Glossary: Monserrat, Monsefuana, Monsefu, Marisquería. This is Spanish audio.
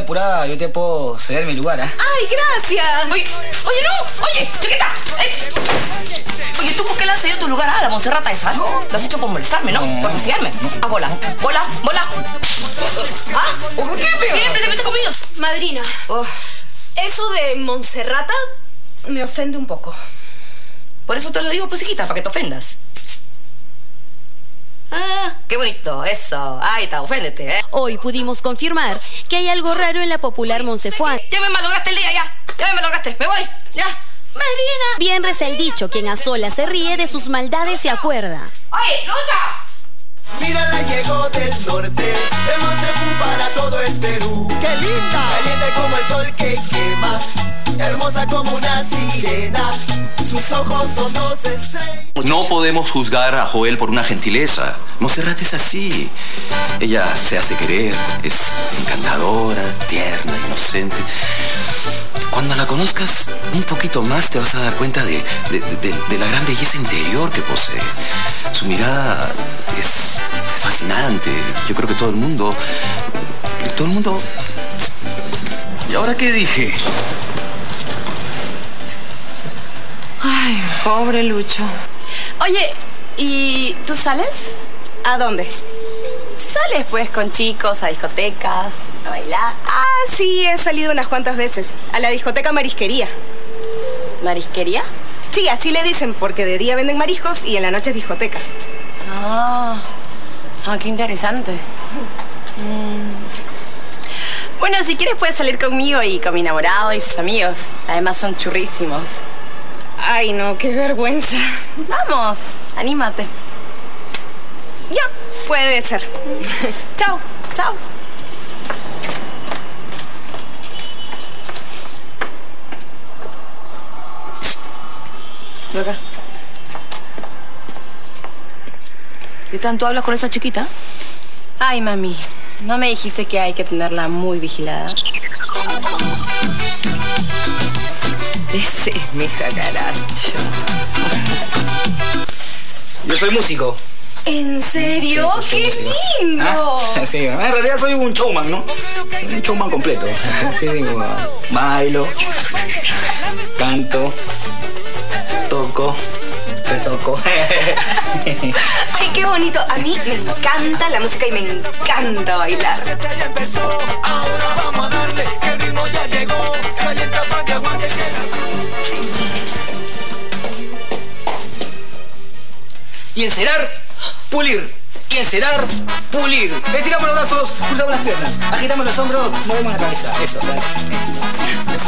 esté apurada, yo te puedo ceder mi lugar, ¿eh? ¡Ay, gracias! Oye, no, oye, chiquita. Oye, ¿tú por qué le has cedido tu lugar a la Monserrata esa? Lo has hecho por molestarme, ¿no? Por fastidiarme. Ah, bola. ¿Ah? ¿Por qué, pero? Siempre te metes conmigo. Madrina, eso de Monserrata me ofende un poco. Por eso te lo digo, pues, chiquita, para que te ofendas. Ah, qué bonito, eso. Ahí está, oféndete, ¿eh? Hoy pudimos confirmar que hay algo raro en la popular Monsefuana. Ya me malograste el día, ya me malograste, me voy, ya. Madrina. Bien reza el dicho, quien a sola se ríe de sus maldades se acuerda. ¡Oye, Luta! Mírala, llegó del norte, de Monsefu para todo el Perú. ¡Qué linda! Caliente como el sol que quema, hermosa como una sirena. Sus ojos son dos estrellas. No podemos juzgar a Joel por una gentileza. Monserrat es así. Ella se hace querer, es encantadora, tierna, inocente. Cuando la conozcas un poquito más te vas a dar cuenta de la gran belleza interior que posee. Su mirada es fascinante. Yo creo que todo el mundo... ¿Y ahora qué dije? Ay, pobre Lucho. Oye, ¿y tú sales? ¿A dónde? Sales, pues, con chicos, a discotecas, a bailar. Ah, sí, he salido unas cuantas veces. A la discoteca Marisquería. ¿Marisquería? Sí, así le dicen, porque de día venden mariscos y en la noche es discoteca. Ah, qué interesante. Bueno, si quieres puedes salir conmigo y con mi enamorado y sus amigos. Además son churrísimos. Ay, no, qué vergüenza. Vamos, anímate. Ya, puede ser. Chao, chao. Ven acá. ¿Qué tanto hablas con esa chiquita? Ay, mami, ¿no me dijiste que hay que tenerla muy vigilada? Ese es mi jacaracho. Yo soy músico. ¿En serio? Sí, ¡qué músico lindo! ¿Ah? Sí, en realidad soy un showman, ¿no? Soy un showman completo. Sí, digo, bailo, canto, toco, retoco. ¡Ay, qué bonito! A mí me encanta la música y me encanta bailar. Ahora vamos a darle, que el ritmo ya llegó. Calienta pa' que aguante. Y encerar, pulir. Y encerar, pulir. Estiramos los brazos, cruzamos las piernas, agitamos los hombros, movemos la cabeza. Eso, dale. Eso.